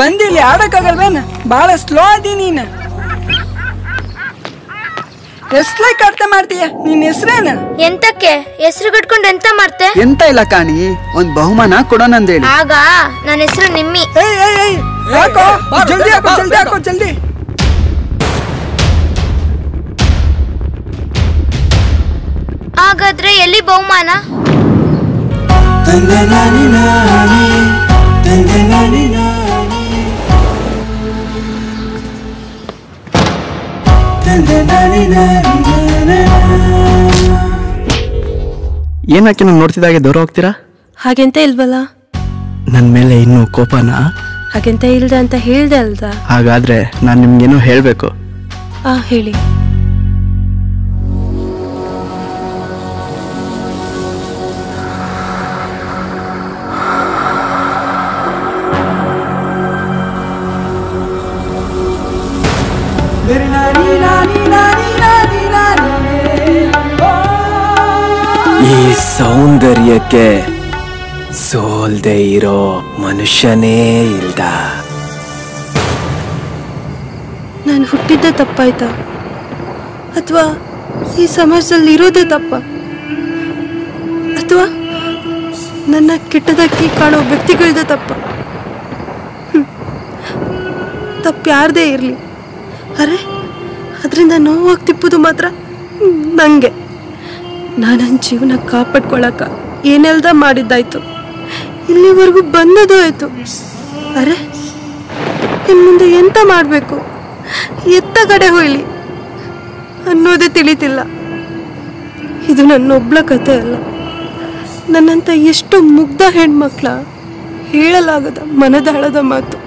ಬಂದಿ ಇಲ್ಲಿ ಆಡಕ್ಕಾಗಲ್ವೇನ? ಬಹಳ ಸ್ಲೋ ಆದಿ ನೀನು. ಎಷ್ಟಲೈ ಕಟ್ಟ ಮಾಡ್ತೀಯ? ನಿನ್ನ ಹೆಸರೇನು? ಎಂತಕ್ಕೆ ಹೆಸರು ಕಟ್ಕೊಂಡು ಎಂತ ಮಾಡ್ತೆ? ಎಂತ ಇಲ್ಲ ಕಾಣಿ, ಒಂದ್ ಬಹುಮಾನ ಕೊಡೋಣ ಅಂದೇಳಿ. ಆಗ ನನ್ನ ಹೆಸರು ನಿಮ್ಮಿ. ಏಯ್ ಏಯ್ ಏಯ್ ಯಾಕೋ ಜಲ್ದಿ ಹಾಕೋ, ಜಲ್ದಿ ಹಾಕೋ, ಜಲ್ದಿ. ಹಾಗಾದ್ರೆ ಎಲ್ಲಿ ಬಹುಮಾನ? ಏನಕ್ಕೆ ನಾನು ನೋಡ್ತಿದ್ದಾಗೆ ದೂರ ಹೋಗ್ತೀರಾ? ಹಾಗೆಂತ ಇಲ್ವಲ್ಲ? ನನ್ನ ಮೇಲೆ ಇನ್ನೂ ಕೋಪನಾ? ಹಾಗೆಂತ ಇಲ್ದ ಅಂತ ಹೇಳ್ದೆ ಅಲ್ದ? ಹಾಗಾದ್ರೆ ನಾನು ನಿಮ್ಗೇನೋ ಹೇಳ್ಬೇಕು. ಆ ಹೇಳಿ. ಈ ಸೌಂದರ್ಯಕ್ಕೆ ಸೋಲ್ದೇ ಇರೋ ಮನುಷ್ಯನೇ ಇಲ್ದ. ನಾನು ಹುಟ್ಟಿದ್ದ ತಪ್ಪಾಯ್ತಾ ಅಥವಾ ಈ ಸಮಾಜದಲ್ಲಿ ಇರೋದೇ ತಪ್ಪ ಅಥವಾ ನನ್ನ ಕೆಟ್ಟದಕ್ಕಿ ಕಾಣೋ ವ್ಯಕ್ತಿಗಳದ ತಪ್ಪ? ತಪ್ಪ್ಯಾರದೇ ಇರಲಿ, ಅರೆ ಅದರಿಂದ ನೋವಾಗಿ ತಿಪ್ಪೋದು ಮಾತ್ರ ನನಗೆ. ನಾನು ನನ್ನ ಜೀವನ ಕಾಪಾಡ್ಕೊಳಕ ಏನೆಲ್ದ ಮಾಡಿದ್ದಾಯ್ತು, ಇಲ್ಲಿವರೆಗೂ ಬಂದದೂ ಆಯ್ತು. ಅರೆ ಇನ್ನು ಮುಂದೆ ಎಂತ ಮಾಡಬೇಕು, ಎತ್ತ ಕಡೆ ಹೋಯ್ಲಿ ಅನ್ನೋದೇ ತಿಳಿತಿಲ್ಲ. ಇದು ನನ್ನೊಬ್ಳ ಕಥೆ ಅಲ್ಲ, ನನ್ನಂಥ ಎಷ್ಟೋ ಮುಗ್ಧ ಹೆಣ್ಮಕ್ಳ ಹೇಳಲಾಗದ ಮನದಾಳದ ಮಾತು.